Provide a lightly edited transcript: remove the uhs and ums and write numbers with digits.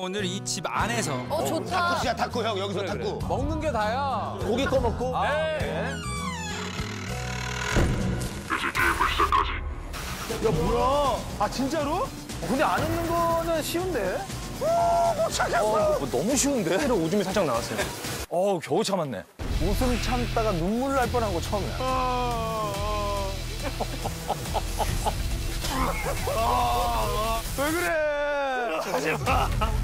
오늘 이 집 안에서 좋다. 탁구야, 탁구 형. 여기서 그래, 탁구. 그래. 먹는 게 다야. 고기 꺼 먹고. 네. 이제 게임을 시작하지. 야, 뭐야? 아, 진짜로? 근데 안 웃는 거는 쉬운데? 못 참겠어. 너무 쉬운데? 오줌이 살짝 나왔어요. 겨우 참았네. 웃음 참다가 눈물 날 뻔한 거 처음이야. 왜 그래? 하지 마.